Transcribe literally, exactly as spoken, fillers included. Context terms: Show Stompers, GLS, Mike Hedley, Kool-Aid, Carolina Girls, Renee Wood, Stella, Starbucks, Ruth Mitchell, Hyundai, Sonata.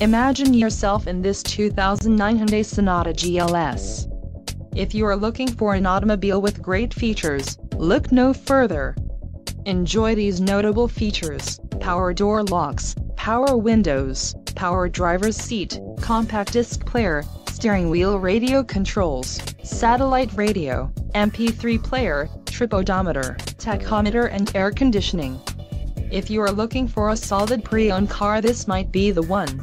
Imagine yourself in this two thousand nine Hyundai Sonata G L S. If you are looking for an automobile with great features, look no further. Enjoy these notable features: power door locks, power windows, power driver's seat, compact disc player, steering wheel radio controls, satellite radio, M P three player, trip odometer, tachometer and air conditioning. If you are looking for a solid pre-owned car, this might be the one.